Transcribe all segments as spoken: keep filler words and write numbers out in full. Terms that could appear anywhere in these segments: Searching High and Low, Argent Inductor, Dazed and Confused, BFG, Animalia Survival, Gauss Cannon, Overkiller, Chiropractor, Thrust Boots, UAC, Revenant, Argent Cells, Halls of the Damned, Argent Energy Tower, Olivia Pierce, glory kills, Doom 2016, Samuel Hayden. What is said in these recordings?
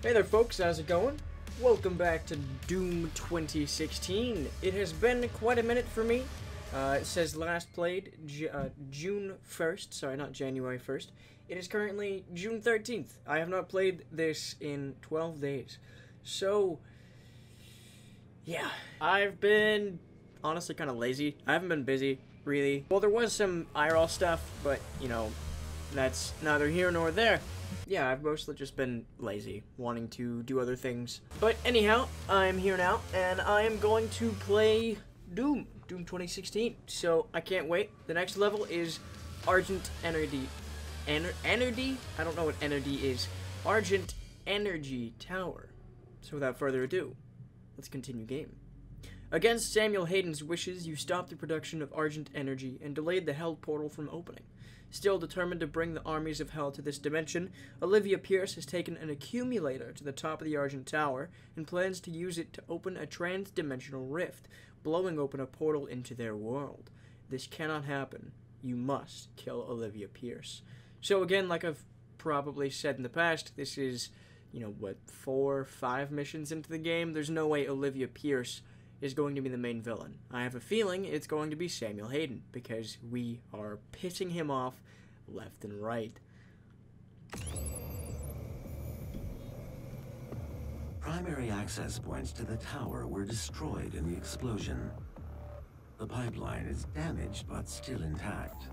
Hey there folks, how's it going? Welcome back to Doom twenty sixteen. It has been quite a minute for me. Uh, it says last played J uh, June first, sorry, not January first. It is currently June thirteenth. I have not played this in twelve days. So, yeah, I've been honestly kind of lazy. I haven't been busy, really. Well, there was some I R L stuff, but, you know, that's neither here nor there. Yeah, I've mostly just been lazy, wanting to do other things. But anyhow, I'm here now, and I am going to play Doom, Doom twenty sixteen. So I can't wait. The next level is Argent Energy, Ener Energy? I don't know what Energy is. Argent Energy Tower. So without further ado, let's continue game. Against Samuel Hayden's wishes, you stopped the production of Argent Energy and delayed the Hell portal from opening. Still determined to bring the armies of Hell to this dimension, Olivia Pierce has taken an accumulator to the top of the Argent Tower and plans to use it to open a trans-dimensional rift, blowing open a portal into their world. This cannot happen. You must kill Olivia Pierce. So again, like I've probably said in the past, this is, you know, what, four, five missions into the game? There's no way Olivia Pierce is going to be the main villain. I have a feeling it's going to be Samuel Hayden, because we are pissing him off left and right. Primary access points to the tower were destroyed in the explosion. The pipeline is damaged but still intact.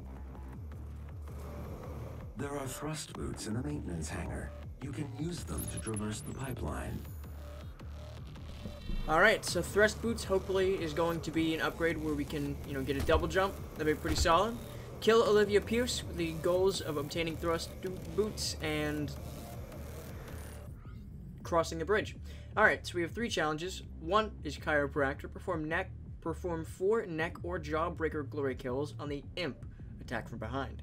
There are thrust boots in the maintenance hangar. You can use them to traverse the pipeline. Alright, so Thrust Boots hopefully is going to be an upgrade where we can, you know, get a double jump. That'd be pretty solid. Kill Olivia Pierce with the goals of obtaining Thrust Boots and crossing the bridge. Alright, so we have three challenges. One is Chiropractor. Perform neck, perform four neck or jawbreaker glory kills on the imp. Attack from behind.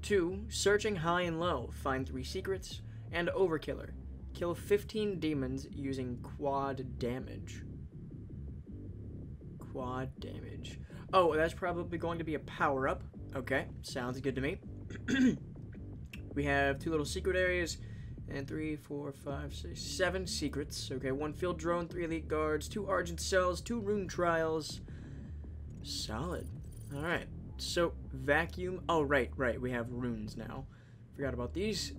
Two, Searching High and Low. Find three secrets. And Overkiller. Kill fifteen demons using quad damage. Quad damage. Oh, that's probably going to be a power-up. Okay, sounds good to me. We have two little secret areas, and three, four, five, six, seven secrets. Okay, one field drone, three elite guards, two Argent Cells, two rune trials. Solid. Alright, so vacuum. Oh, right, right, we have runes now. Forgot about these.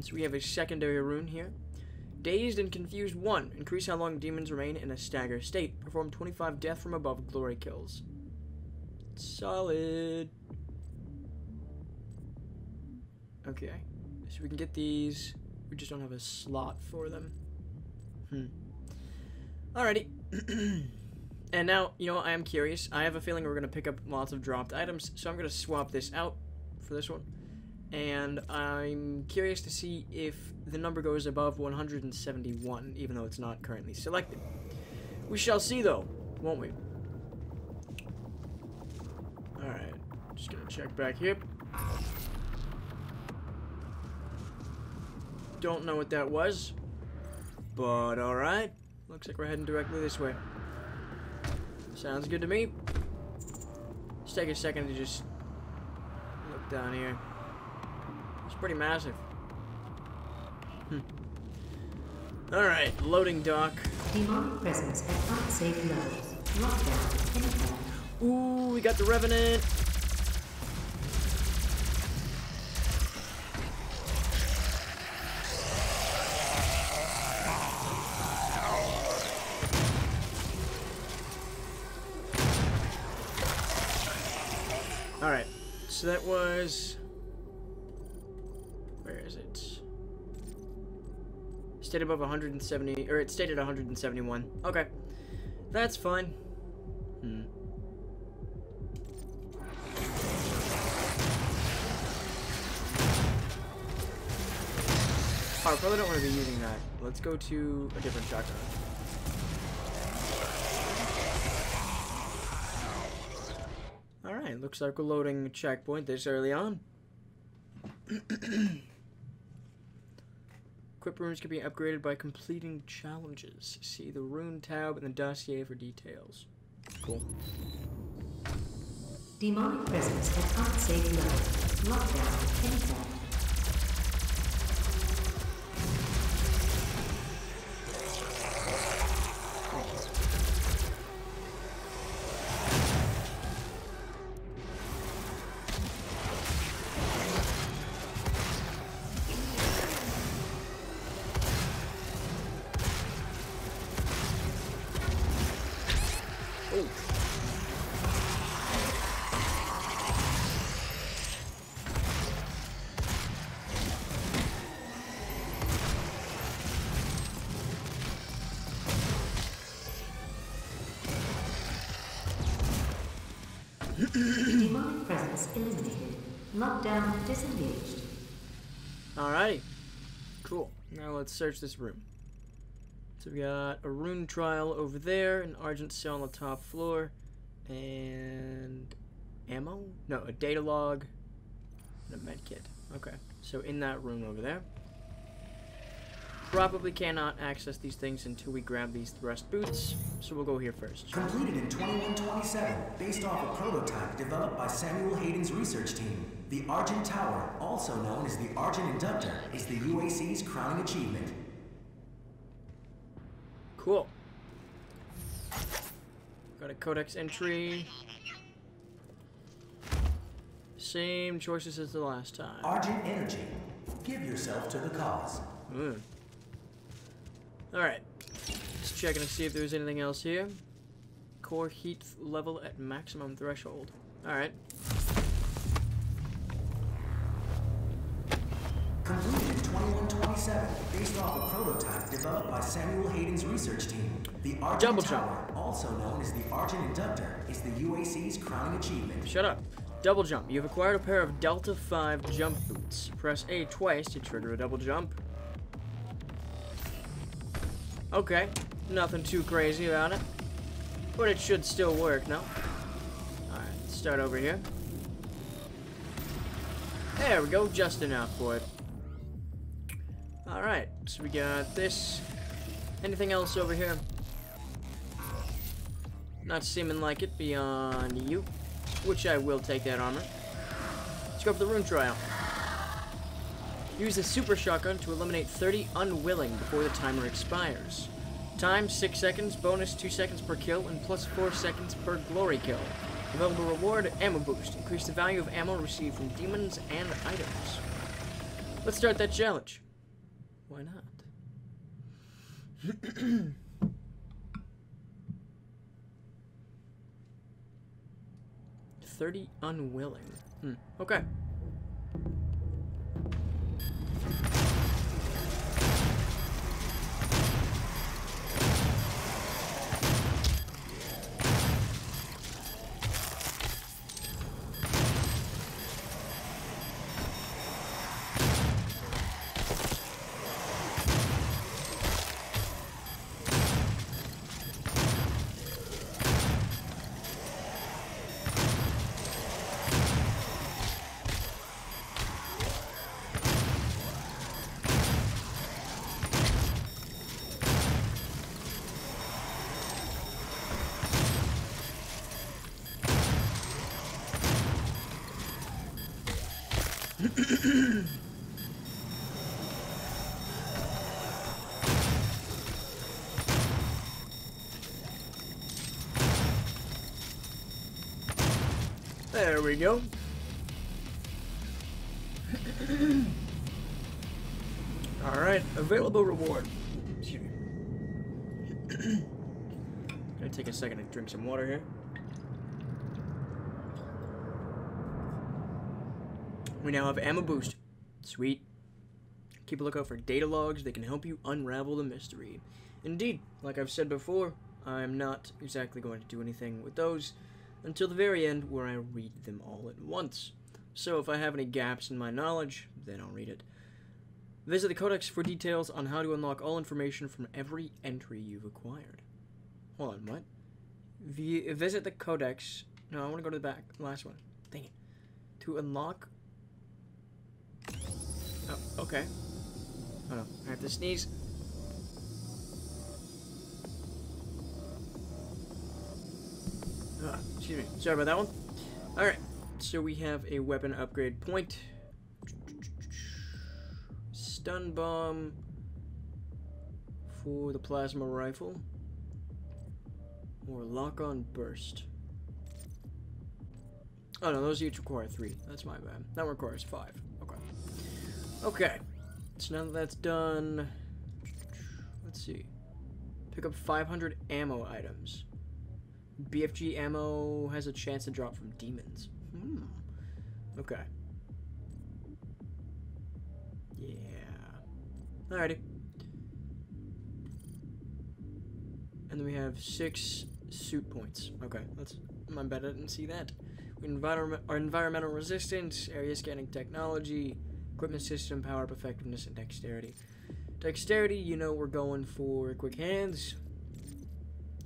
So we have a secondary rune here. Dazed and Confused one. Increase how long demons remain in a stagger state. Perform twenty-five death from above glory kills. Solid. Okay. So we can get these. We just don't have a slot for them. Hmm. Alrighty. And now, you know, I am curious. I have a feeling we're going to pick up lots of dropped items. So I'm going to swap this out for this one. And I'm curious to see if the number goes above one hundred seventy-one, even though it's not currently selected. We shall see, though, won't we? Alright, just gonna check back here. Don't know what that was, but alright. Looks like we're heading directly this way. Sounds good to me. Let's take a second to just look down here. It's pretty massive. Hmm. Alright, loading dock. Demonic presence at not safe levels. Lockdown anytime. Ooh, we got the Revenant. Alright, so that was... Where is it? Stayed above one hundred seventy, or it stayed at one hundred seventy-one. Okay, that's fine. Hmm. Oh, I probably don't want to be using that. Let's go to a different shotgun. All right, looks like we're loading a checkpoint this early on. Equip runes can be upgraded by completing challenges. See the rune tab and the dossier for details. Cool. Demonic presence at unsafe level. Lockdown anytime. Access eliminated. Lockdown disengaged. Alrighty. Cool. Now let's search this room. So we got a rune trial over there, an Argent cell on the top floor, and ammo? No, a data log and a med kit. Okay. So in that room over there. Probably cannot access these things until we grab these thrust boots, so we'll go here first. Completed in twenty-one twenty-seven, based off a prototype developed by Samuel Hayden's research team. The Argent Tower, also known as the Argent Inductor, is the U A C's crowning achievement. Cool. Got a codex entry. Same choices as the last time. Argent Energy. Give yourself to the cause. Mm. Alright, just checking to see if there's anything else here. Core heat level at maximum threshold. Alright. Completed in twenty-one twenty-seven, based off a prototype developed by Samuel Hayden's research team. The Argent Tower, also known as the Argent Inductor, is the U A C's crowning achievement. Shut up. Double jump. You have acquired a pair of Delta five jump boots. Press A twice to trigger a double jump. Okay, nothing too crazy about it, but it should still work, no? Alright, let's start over here. There we go, just enough for it. Alright, so we got this. Anything else over here? Not seeming like it beyond you, which I will take that armor. Let's go for the rune trial. Use the super shotgun to eliminate thirty unwilling before the timer expires. Time, six seconds, bonus two seconds per kill, and plus four seconds per glory kill. Available reward, ammo boost. Increase the value of ammo received from demons and items. Let's start that challenge. Why not? thirty unwilling. Hmm. Okay. There we go. Alright, available reward. Excuse me. Gonna take a second to drink some water here. We now have ammo boost. Sweet. Keep a lookout for data logs. They can help you unravel the mystery. Indeed, like I've said before, I'm not exactly going to do anything with those until the very end where I read them all at once. So if I have any gaps in my knowledge, then I'll read it. Visit the codex for details on how to unlock all information from every entry you've acquired. Hold on, what? V visit the codex. No, I want to go to the back. Last one. Dang it. To unlock... Oh, okay. Hold on. I have to sneeze. Uh, excuse me. Sorry about that one. Alright. So we have a weapon upgrade point. Stun bomb for the plasma rifle. Or lock-on burst. Oh no, those each require three. That's my bad. That one requires five. Okay. Okay, so now that that's done, let's see. Pick up five hundred ammo items. B F G ammo has a chance to drop from demons. Hmm. Okay. Yeah. Alrighty. And then we have six suit points. Okay, that's my bad. I didn't see that. environment or environmental resistance, area scanning technology, equipment system, power up, effectiveness, and dexterity. Dexterity, you know we're going for quick hands.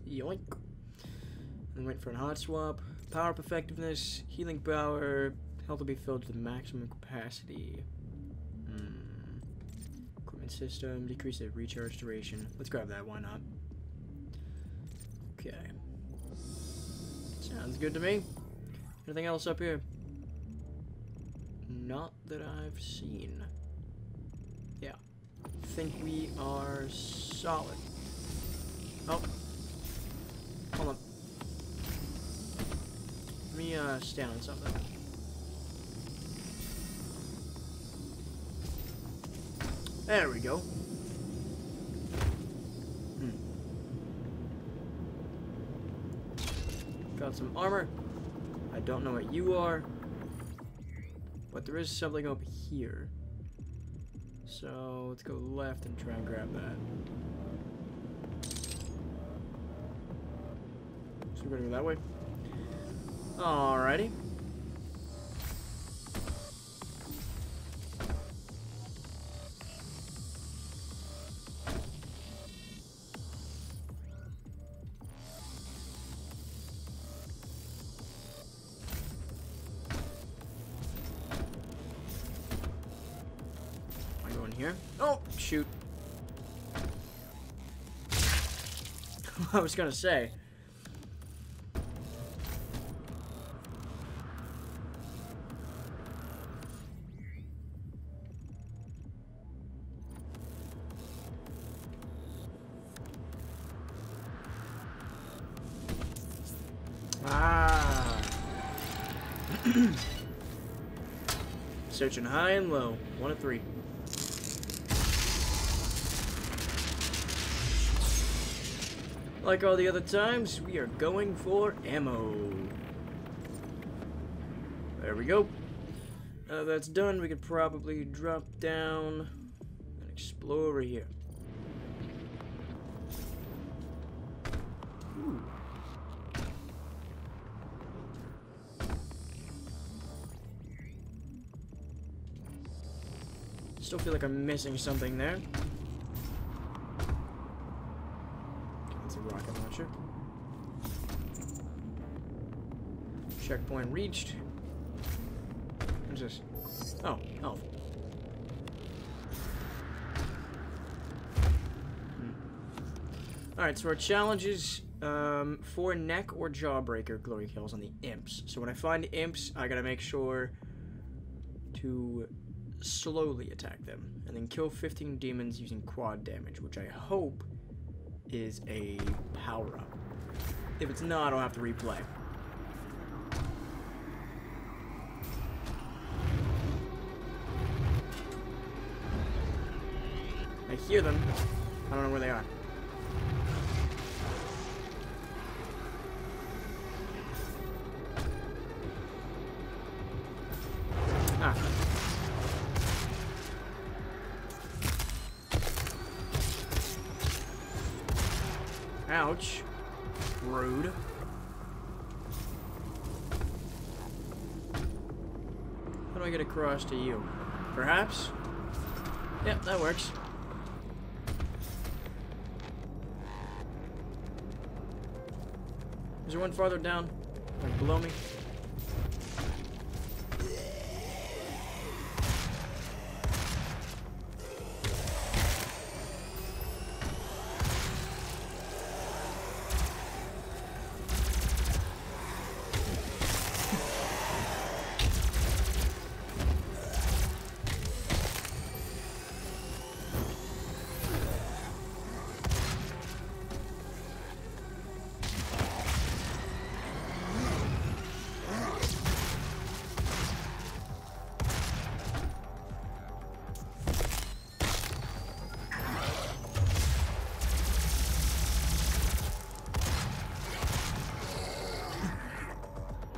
Yoink. And went for a hot swap. Power up, effectiveness, healing power, health will be filled to the maximum capacity. Hmm. Equipment system, decrease the recharge duration. Let's grab that, why not? Okay. Sounds good to me. Anything else up here? Not that I've seen. Yeah. I think we are solid. Oh. Hold on. Let me uh, stand on something. There we go. Got some armor. I don't know what you are, but there is something up here. So let's go left and try and grab that. So we're gonna go that way. Alrighty. Shoot. I was gonna say. Ah. Searching high and low. One of three. Like all the other times, we are going for ammo. There we go. Now that's done, we could probably drop down and explore over here. Ooh. Still feel like I'm missing something there. Rocket launcher. Checkpoint reached. What's this? Oh, oh. Hmm. Alright, so our challenge is um, for neck or jawbreaker glory kills on the imps. So when I find imps, I gotta make sure to slowly attack them. And then kill fifteen demons using quad damage, which I hope is a power-up. If it's not, I'll have to replay. I hear them. I don't know where they are. Ouch. Rude. How do I get across to you? Perhaps? Yep, that works. Is there one farther down? Like below me?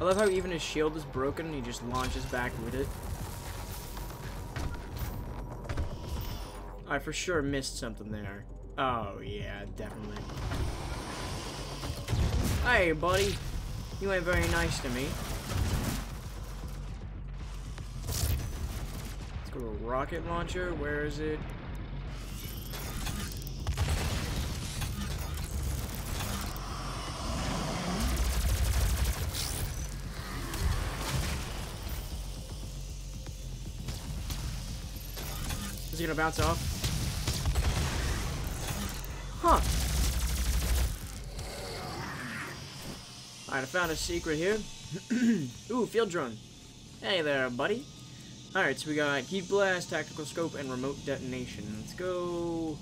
I love how even his shield is broken and he just launches back with it. I for sure missed something there. Oh, yeah, definitely. Hey, buddy. You ain't very nice to me. School rocket launcher, where is it? Is he gonna bounce off? Huh. Alright, I found a secret here. Ooh, field drone. Hey there, buddy. Alright, so we got heat blast, tactical scope, and remote detonation. Let's go.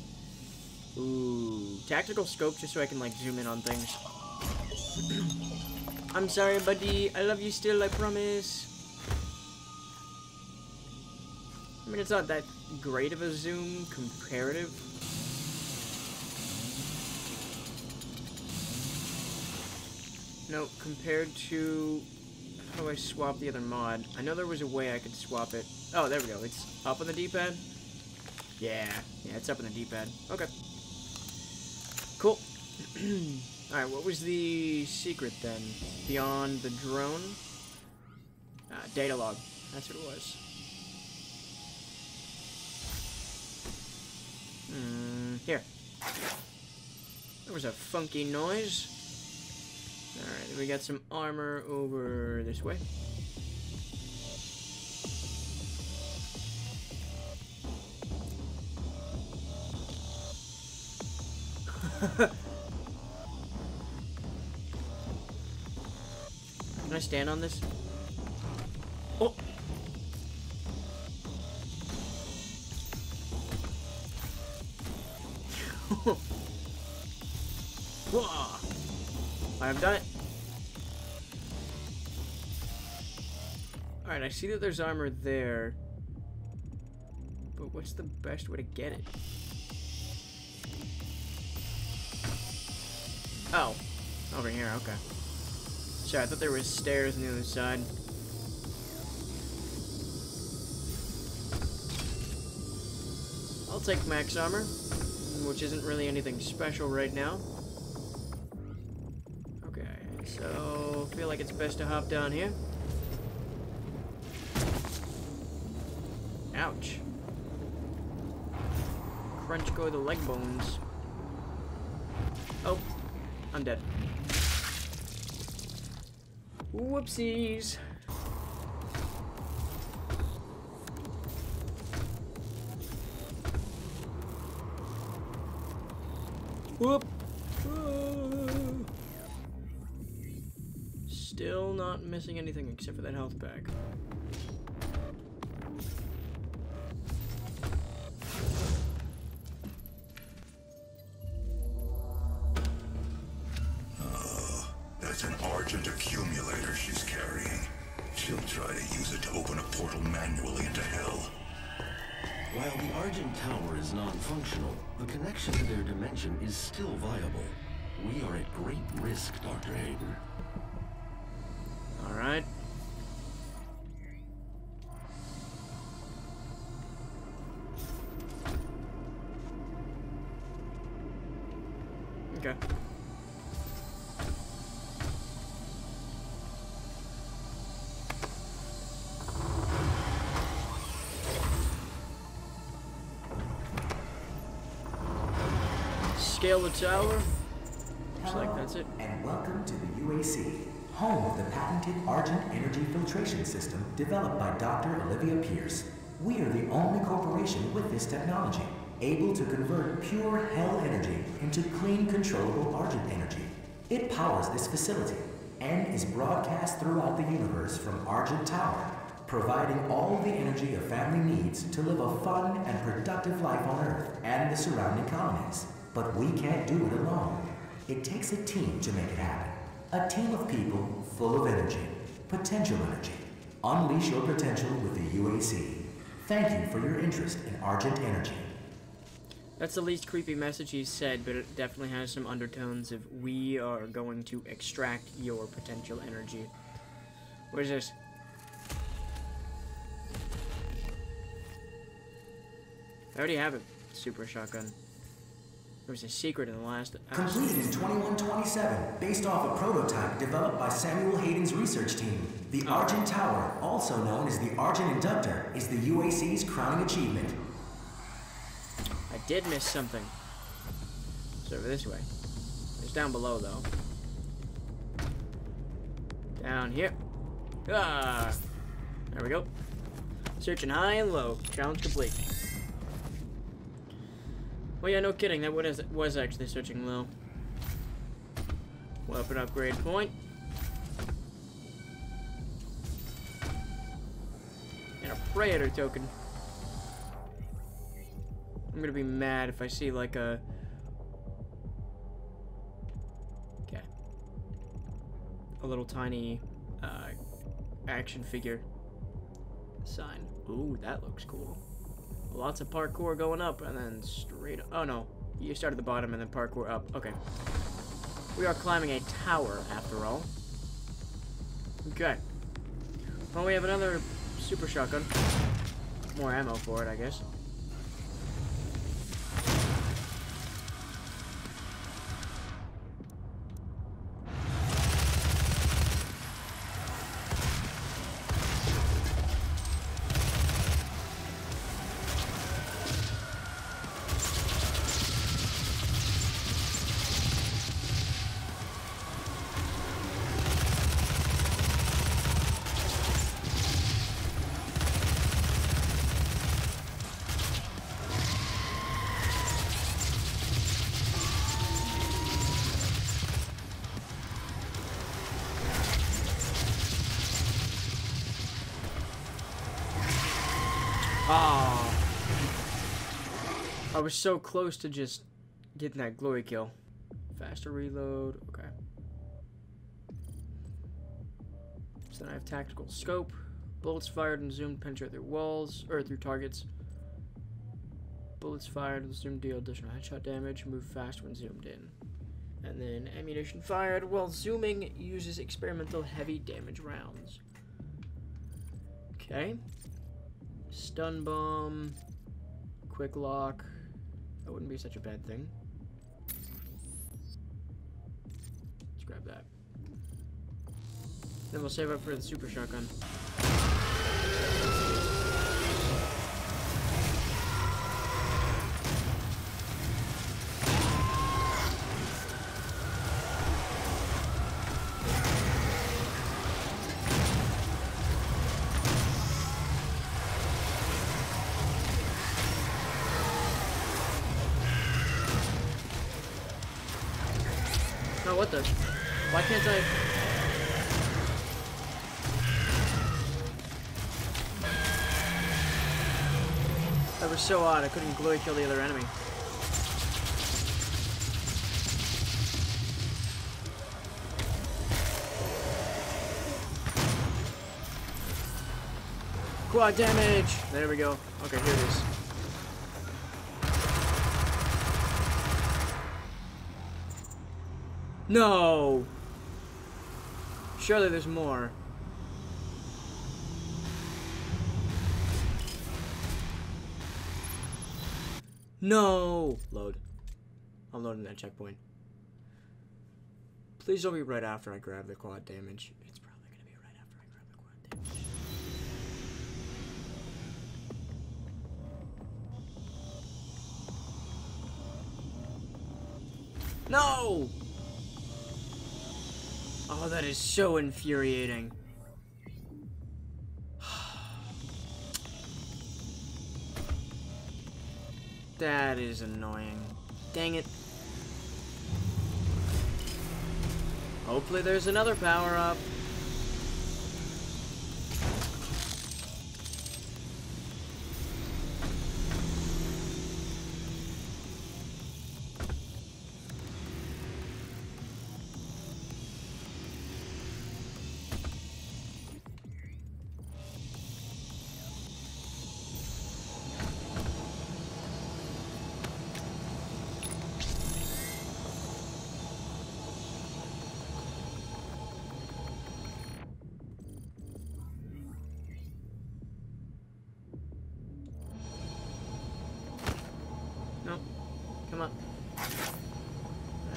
Ooh, tactical scope just so I can, like, zoom in on things. I'm sorry, buddy. I love you still, I promise. I mean, it's not that great of a zoom comparative. No, compared to... how do I swap the other mod? I know there was a way I could swap it. Oh, there we go. It's up on the D-pad. Yeah. Yeah, it's up on the D-pad. Okay. Cool. Alright, what was the secret then? Beyond the drone? Uh, data log. That's what it was. Mm, here. There was a funky noise. Alright, we got some armor over this way. Can I stand on this? Oh! Whoa! I've done it. Alright, I see that there's armor there. But what's the best way to get it? Oh. Over here, okay. Sorry, I thought there was stairs on the other side. I'll take max armor, which isn't really anything special right now. So, I feel like it's best to hop down here. Ouch. Crunch go the leg bones. Oh, I'm dead. Whoopsies. Whoop. Still not missing anything except for that health pack. Uh, that's an Argent accumulator she's carrying. She'll try to use it to open a portal manually into hell. While the Argent Tower is non-functional, the connection to their dimension is still viable. We are at great risk, Doctor Hayden. Alright. Okay. Scale the tower. Looks like that's it. And welcome to the U A C. Home of the patented Argent Energy Filtration System developed by Doctor Olivia Pierce. We are the only corporation with this technology, able to convert pure hell energy into clean, controllable Argent energy. It powers this facility and is broadcast throughout the universe from Argent Tower, providing all the energy a family needs to live a fun and productive life on Earth and the surrounding colonies. But we can't do it alone. It takes a team to make it happen. A team of people full of energy, potential energy. Unleash your potential with the U A C. Thank you for your interest in Argent Energy. That's the least creepy message he's said, but it definitely has some undertones of we are going to extract your potential energy. What is this? I already have a super shotgun. There was a secret in the last... Completed in twenty-one twenty-seven, based off a prototype developed by Samuel Hayden's research team. The Argent Tower, also known as the Argent Inductor, is the U A C's crowning achievement. I did miss something. It's over this way. It's down below, though. Down here. Ah! There we go. Searching high and low. Challenge complete. Well, yeah, no kidding. That was actually searching low. Weapon upgrade point. And a predator token. I'm gonna be mad if I see, like, a... Okay. A little tiny, uh, action figure sign. Ooh, that looks cool. Lots of parkour going up, and then straight up. Oh, no. You start at the bottom, and then parkour up. Okay. We are climbing a tower, after all. Okay. Well, we have another super shotgun. More ammo for it, I guess. I was so close to just getting that glory kill. Faster reload, okay. So then I have tactical scope. Bullets fired and zoomed penetrate through walls, or through targets. Bullets fired and zoomed deal additional headshot damage, move fast when zoomed in. And then ammunition fired while zooming uses experimental heavy damage rounds. Okay. Stun bomb, quick lock. That wouldn't be such a bad thing. Let's grab that. Then we'll save up for the super shotgun. Oh, what the? Why can't I? That was so odd. I couldn't glory kill the other enemy. Quad damage! There we go. Okay, here it is. No! Surely there's more. No! Load. I'm loading that checkpoint. Please don't be right after I grab the quad damage. It's probably gonna be right after I grab the quad damage. No! Oh, that is so infuriating. That is annoying. Dang it. Hopefully there's another power-up. Come on. There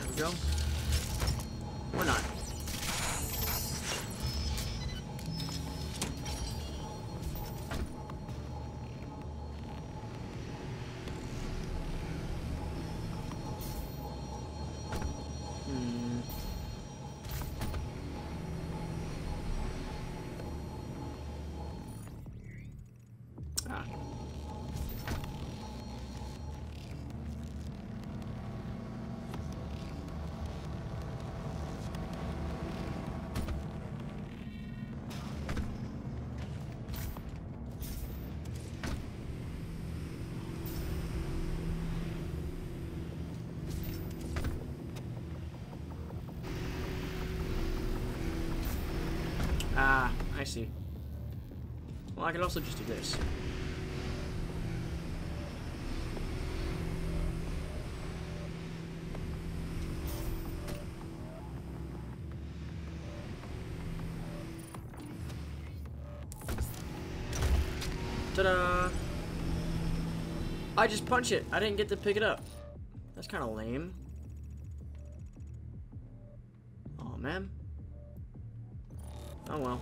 we go. Or not. Ah, I see. Well, I could also just do this. Ta-da! I just punch it. I didn't get to pick it up. That's kind of lame. Oh man. Oh well.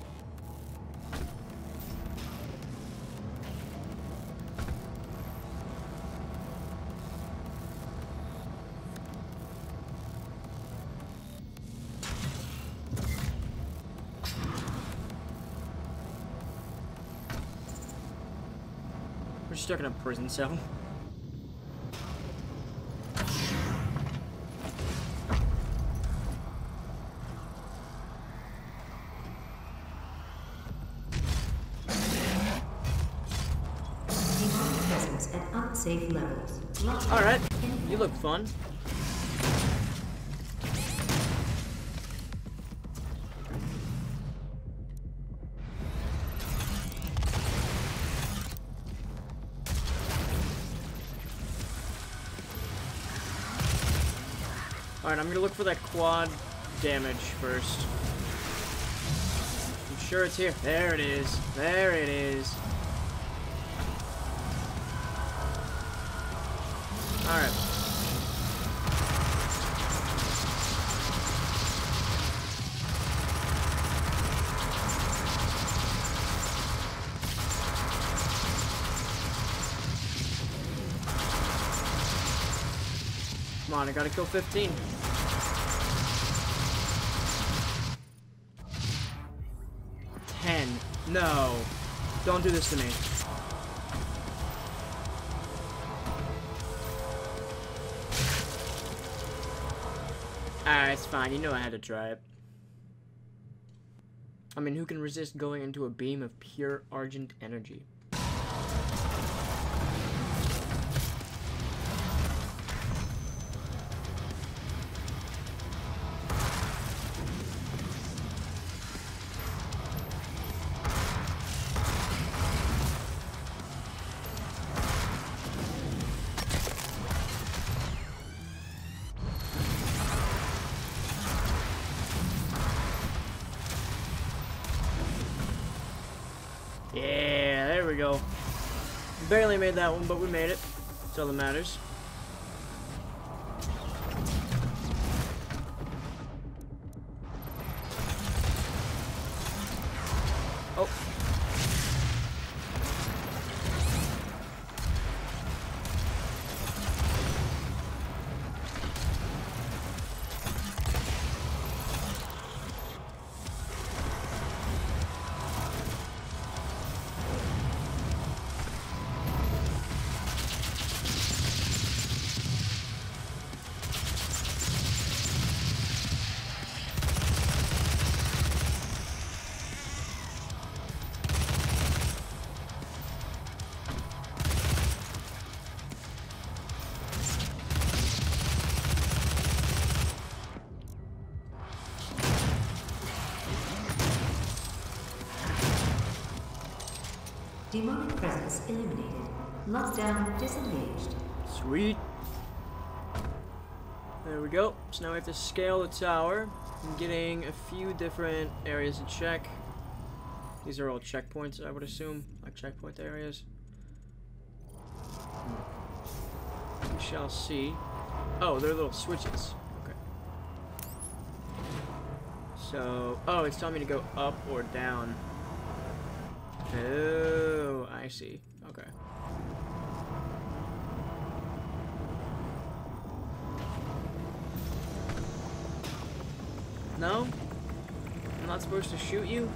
We're stuck in a prison cell. Alright, you look fun. Alright, I'm gonna look for that quad damage first. I'm sure it's here. There it is. There it is. Alright. Come on, I gotta kill fifteen. ten. No. Don't do this to me. Alright, it's fine. You know I had to try it. I mean, who can resist going into a beam of pure Argent energy? Barely made that one, but we made it. That's all that matters. Oh. Demonic presence eliminated. Lockdown disengaged. Sweet. There we go. So now we have to scale the tower. I'm getting a few different areas to check. These are all checkpoints, I would assume. Like checkpoint areas. We shall see. Oh, they're little switches. Okay. So, oh, it's telling me to go up or down. Oh, I see. Okay. No? I'm not supposed to shoot you?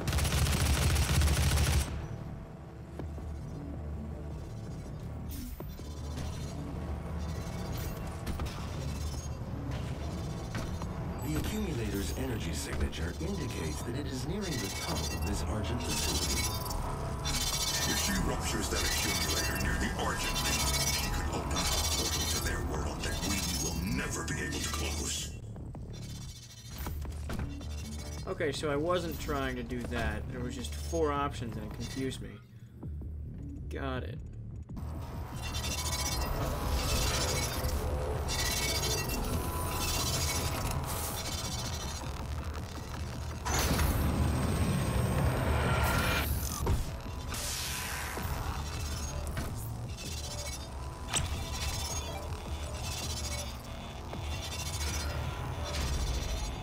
The accumulator's energy signature indicates that it is nearing the top of this Argent facility. If she ruptures that accumulator near the Argent, she could open a portal to their world that we will never be able to close. Okay, so I wasn't trying to do that. There was just four options and it confused me. Got it.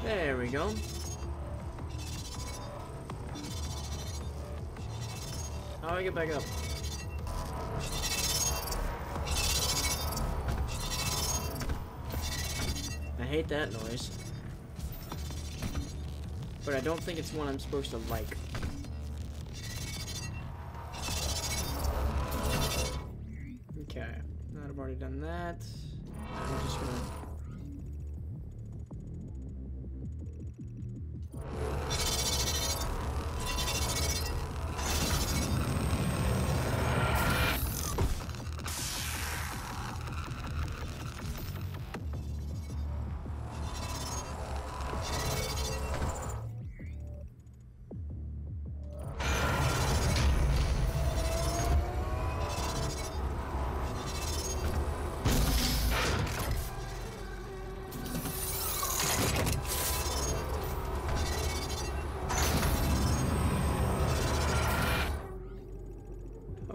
There we go. How do I get back up? I hate that noise. But I don't think it's one I'm supposed to like. Okay. Now I've already done that. I'm just gonna...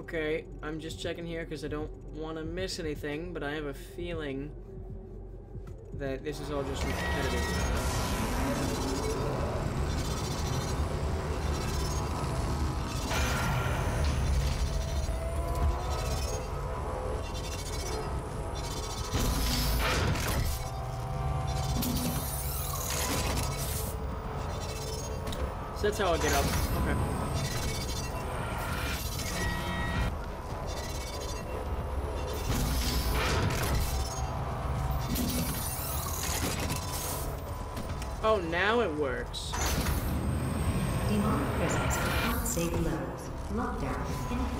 Okay, I'm just checking here because I don't want to miss anything, but I have a feeling that this is all just repetitive. So that's how I get up. Okay. Oh, now it works. Demonic presence cannot save levels. Lockdown is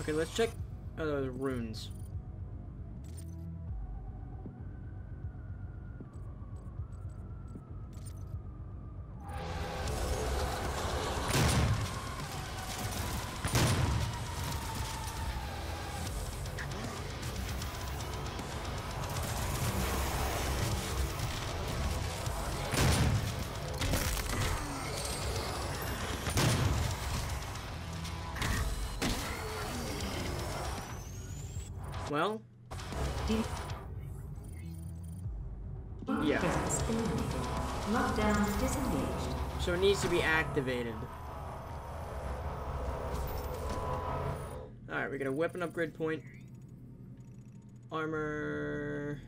okay, let's check. Oh, those are runes. Well. Yeah. Lockdown disengaged. So it needs to be activated. Alright, we got a weapon upgrade point. Armor.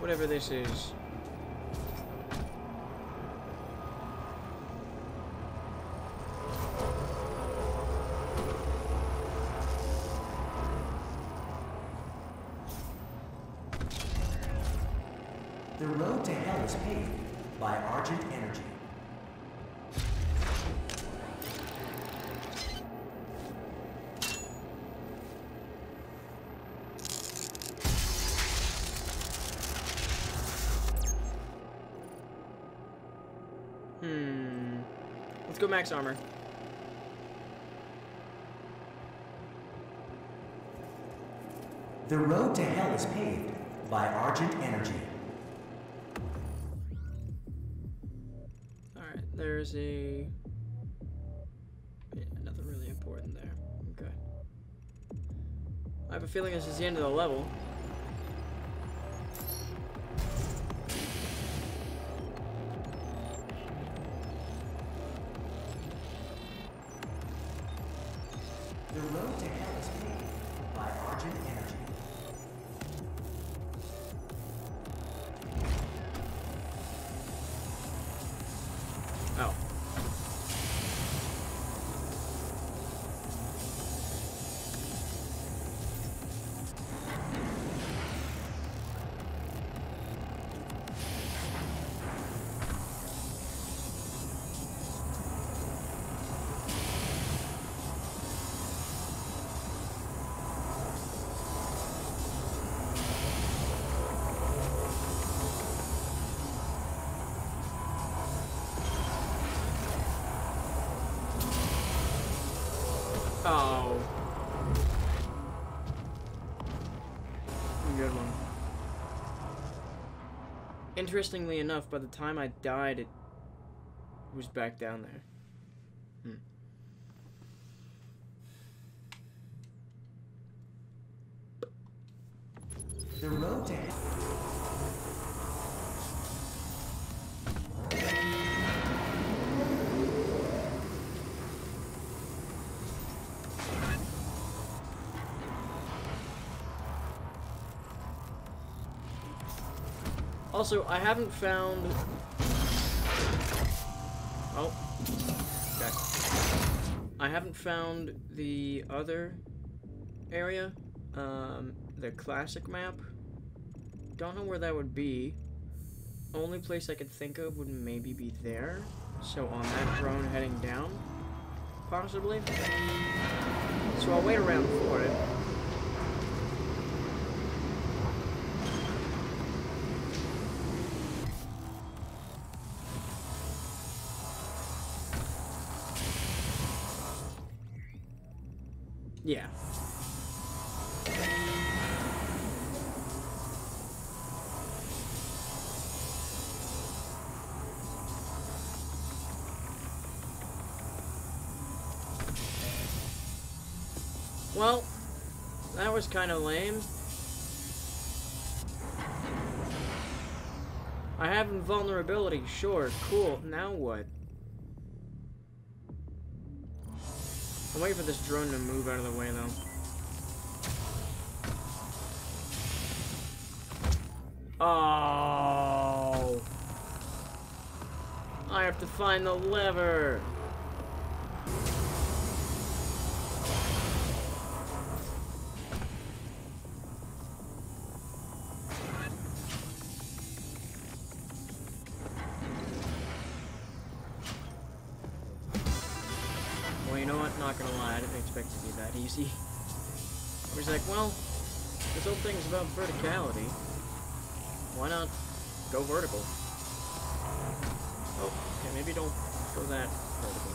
Whatever this is. The road to hell is paved by Argent Energy. Hmm. Let's go max armor. The road to hell is paved by Argent Energy. There's a yeah, nothing really important there. Okay. I have a feeling this is the end of the level. The road to hell is paved by Argent Energy. Oh. Good one. Interestingly enough, by the time I died, it was back down there. Hmm. The road to hell. Also, I haven't found... Oh. Okay. I haven't found the other area. Um, the classic map. Don't know where that would be. Only place I could think of would maybe be there. So on that drone heading down, possibly. So I'll wait around for it. Yeah. Well, that was kind of lame. I have invulnerability, sure, cool. Now what? I'm waiting for this drone to move out of the way, though. Oh! I have to find the lever! Easy. I was like, well, this whole thing's about verticality. Why not go vertical? Oh, okay, maybe don't go that vertical.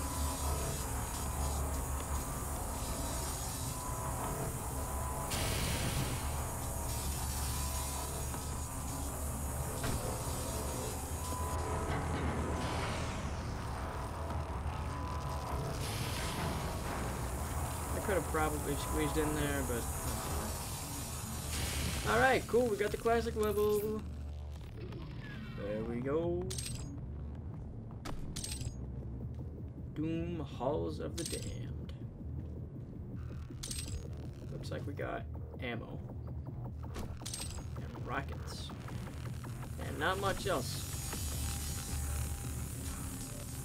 have probably squeezed in there, but... Alright, cool, we got the classic level. There we go. Doom, Halls of the Damned. Looks like we got ammo. And rockets. And not much else.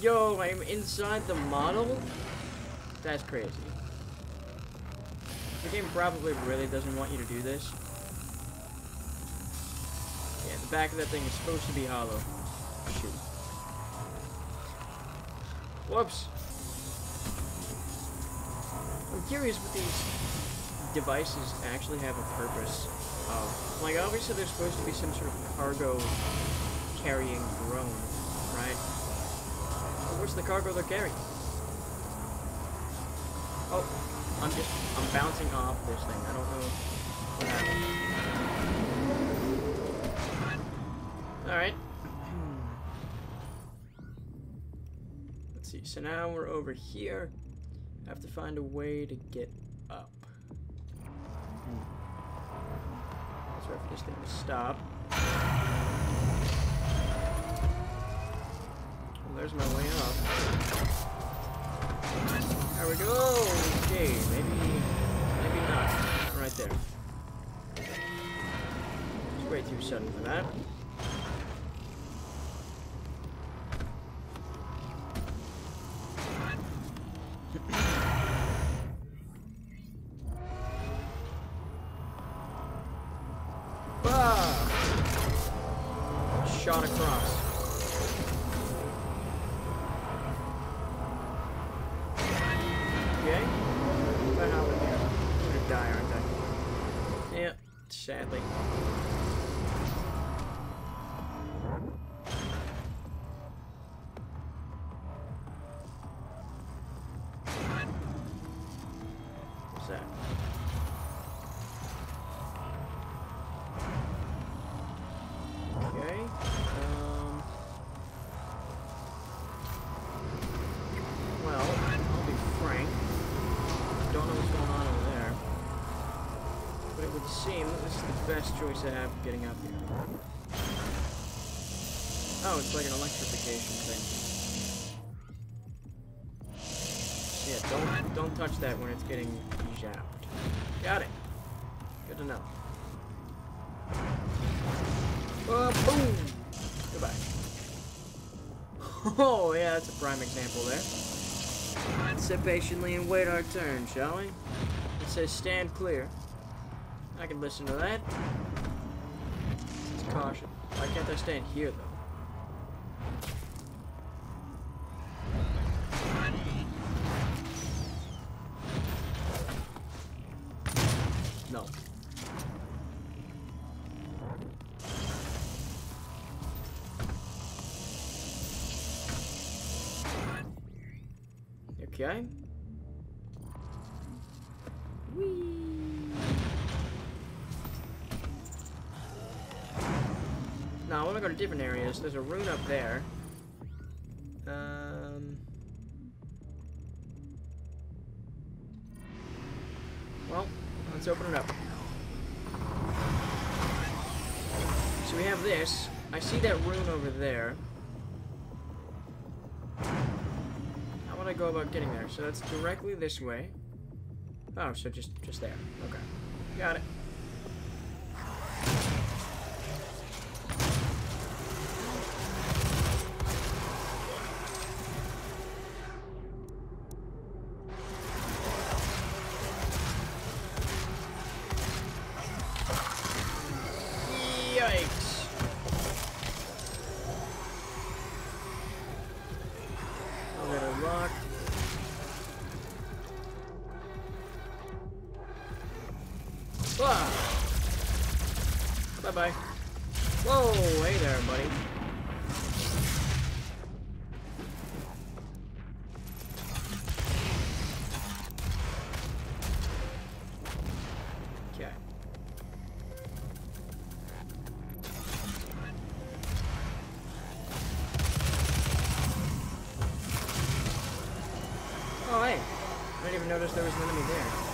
Yo, I'm inside the model? That's crazy. The game probably really doesn't want you to do this. Yeah, the back of that thing is supposed to be hollow. Shoot. Whoops. I'm curious if these devices actually have a purpose. Of, like, obviously they're supposed to be some sort of cargo-carrying drone, right? But what's the cargo they're carrying? Oh, I'm just, I'm bouncing off this thing. I don't know what happened. Alright. Let's see, so now we're over here. I have to find a way to get up. Hmm. Sorry for this thing to stop. Well, there's my way up. There we go! Okay, maybe... maybe not. Right there. It's way too sudden for that. Ah! Shot across. Sadly. What's that? Okay. Um. Well, I'll be frank. Don't know what's going on over there. But it would seem that this is the best choice I have for getting out here. Oh, it's like an electrification thing. So yeah, don't don't touch that when it's getting zapped. Got it. Good to know. Uh, boom! Goodbye. Oh yeah, that's a prime example there. Let's sit patiently and wait our turn, shall we? It says stand clear. I can listen to that. It's caution. Why can't I stand here, though? No. Okay. Now, I want to go to different areas. There's a rune up there. Um, well, let's open it up. So we have this. I see that rune over there. How would I go about getting there? So that's directly this way. Oh, so just, just there. Okay. Got it. Bye-bye. Whoa, hey there, buddy. Okay. Oh, hey. I didn't even notice there was an enemy there.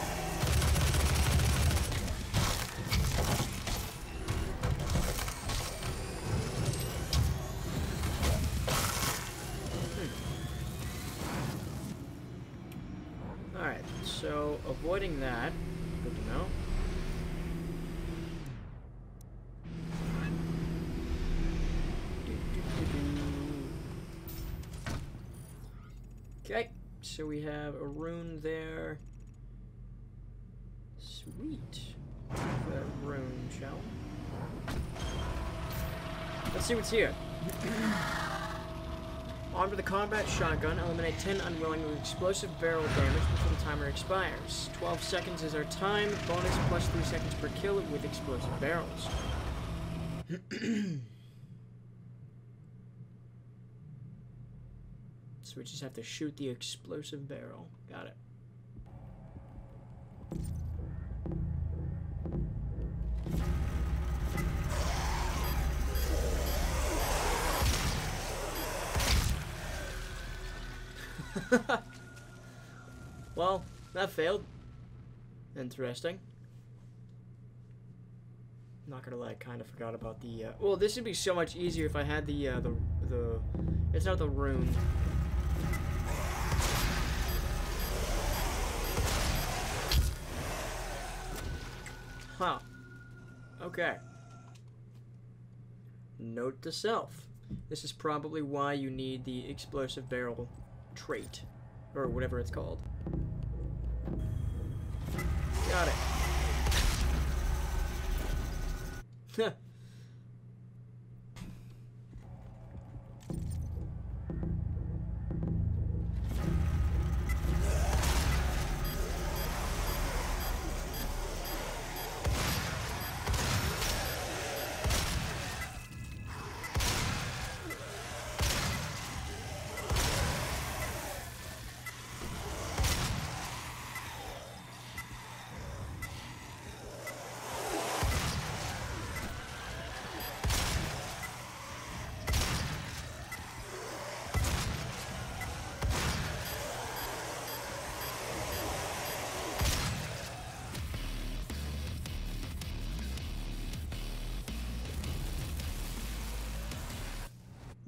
So, avoiding that, good to know. Okay, so we have a rune there. Sweet. That rune, shall we? Let's see what's here. Armed with a combat shotgun, eliminate ten unwilling with explosive barrel damage before the timer expires. twelve seconds is our time, bonus plus three seconds per kill with explosive barrels. So we just have to shoot the explosive barrel. Got it. Well, that failed. Interesting. Not gonna lie, I kind of forgot about the. Uh, well, this would be so much easier if I had the uh, the the. It's not the rune. Huh. Okay. Note to self. This is probably why you need the explosive barrel trait, or whatever it's called. Got it.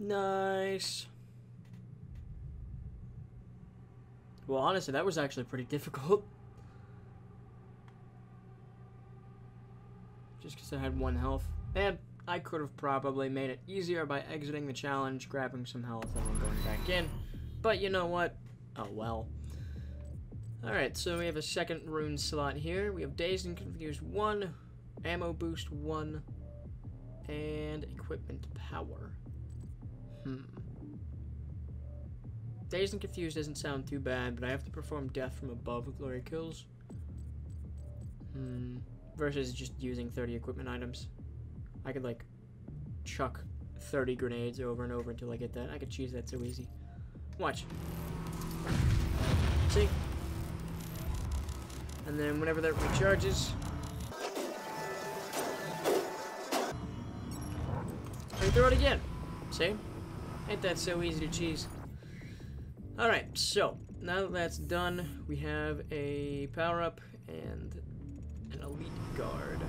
Nice. Well, honestly, that was actually pretty difficult. Just because I had one health. And I could have probably made it easier by exiting the challenge, grabbing some health, and going back in. But you know what? Oh, well. Alright, so we have a second rune slot here. We have Dazed and Confused one, Ammo Boost one, and Equipment Power. Hmm. Dazed and Confused doesn't sound too bad, but I have to perform death from above with glory kills. Hmm. Versus just using thirty equipment items. I could, like, chuck thirty grenades over and over until I get that. I could choose that so easy. Watch. See? And then whenever that recharges... I throw it again. See? Ain't that so easy to cheese. Alright, so, now that that's done, we have a power-up and an elite guard.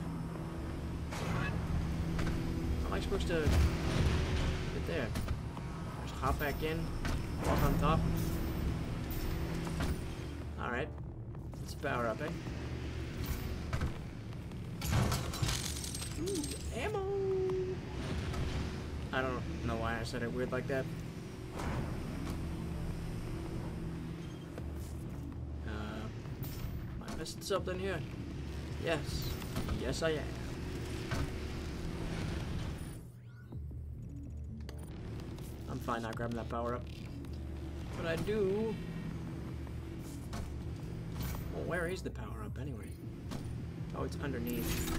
How am I supposed to get there? Just hop back in, walk on top. Alright, let's power-up, eh? Ooh, ammo! I don't know why I said it weird like that. Uh, am I missing something here? Yes. Yes, I am. I'm fine not grabbing that power up. But I do... Well, where is the power up anyway? Oh, it's underneath.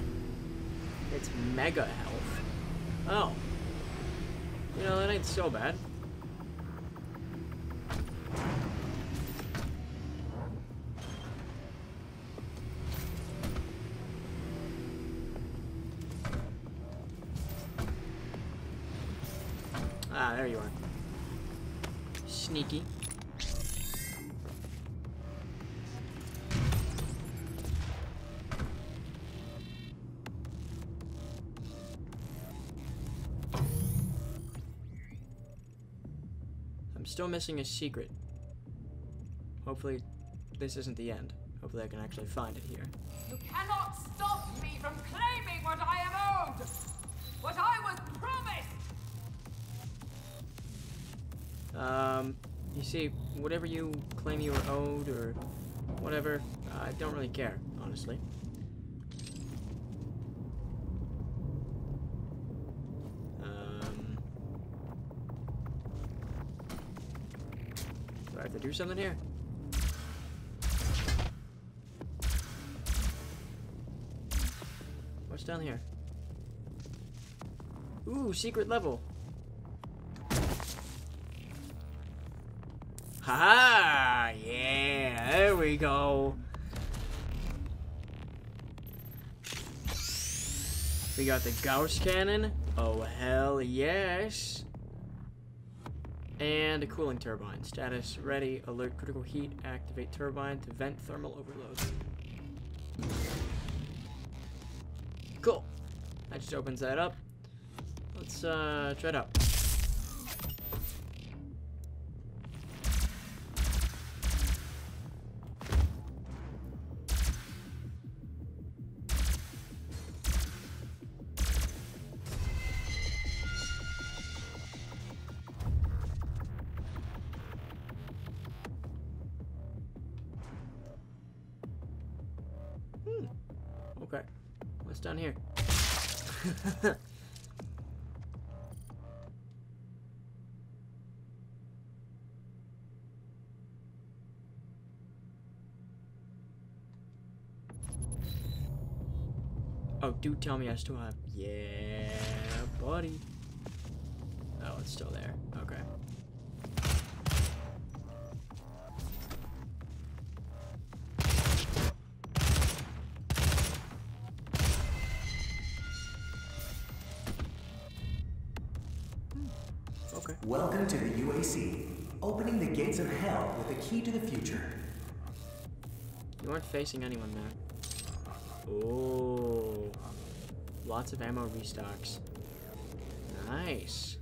It's mega health. Oh. You know, that ain't so bad. Ah, there you are. Sneaky. Still missing a secret. Hopefully this isn't the end. Hopefully I can actually find it here. You cannot stop me from claiming what I am owed! What I was promised! Um, you see, whatever you claim you were owed or whatever, I don't really care, honestly. Um, do I have to do something here? What's down here? Ooh, secret level. Ha-ha! Yeah, there we go. We got the Gauss Cannon. Oh, hell yes. And a cooling turbine. Status ready. Alert critical heat. Activate turbine to vent thermal overload. Cool. That just opens that up. Let's uh, try it out. Hmm. Okay. What's down here? Oh, do tell me I still have... Yeah, buddy. Oh, it's still there. Okay. Okay. Welcome to the U A C. Opening the gates of hell with a key to the future. You aren't facing anyone there. Oh. Lots of ammo restocks. Nice.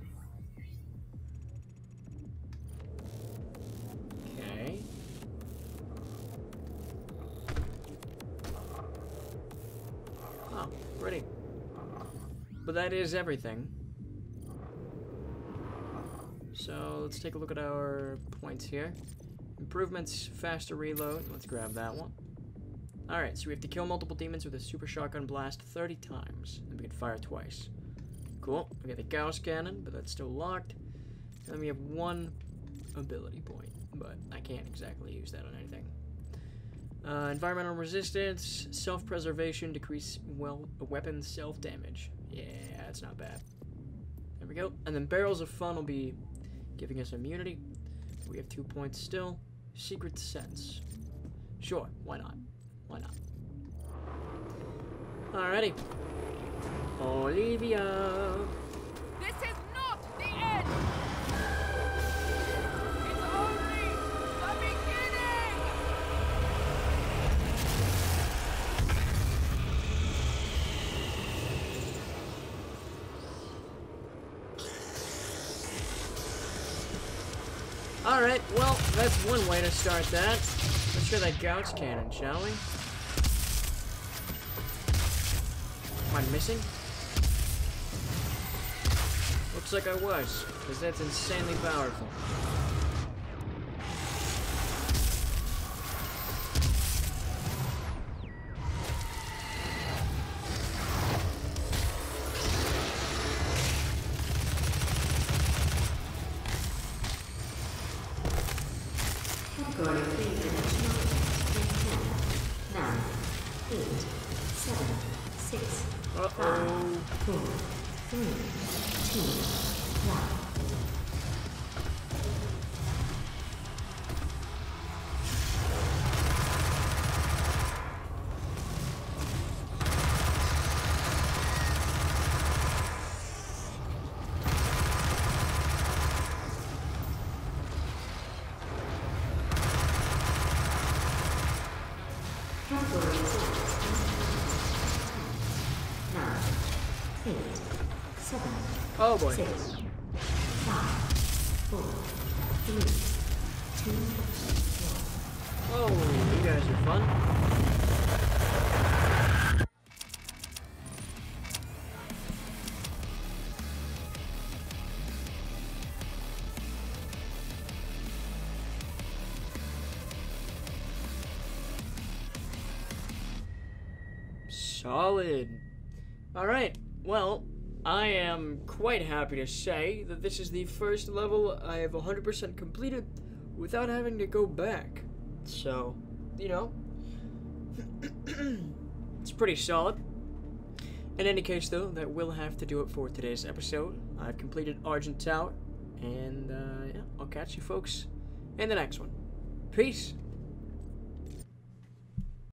Okay. Oh, pretty. But that is everything. So let's take a look at our points here. Improvements, faster reload. Let's grab that one. Alright, so we have to kill multiple demons with a super shotgun blast thirty times. And we can fire twice. Cool. We got the Gauss Cannon, but that's still locked. And then we have one ability point, but I can't exactly use that on anything. Uh, environmental resistance, self-preservation, decrease well weapon self-damage. Yeah, that's not bad. There we go. And then Barrels of Fun will be giving us immunity. We have two points still. Secret Sense. Sure, why not? Why not? Alrighty. Olivia! This is not the end! It's only the beginning! Alright, well, that's one way to start that. Let's try that Gauss Cannon, shall we? Am I missing? Looks like I was, because that's insanely powerful. Oh boy. Six, five, four, three, two, one. Oh, you guys those are fun. Solid. Alright, well, I am quite happy to say that this is the first level I have one hundred percent completed without having to go back. So, you know, it's pretty solid. In any case, though, that will have to do it for today's episode. I've completed Argent Tower, and uh, yeah, I'll catch you folks in the next one. Peace!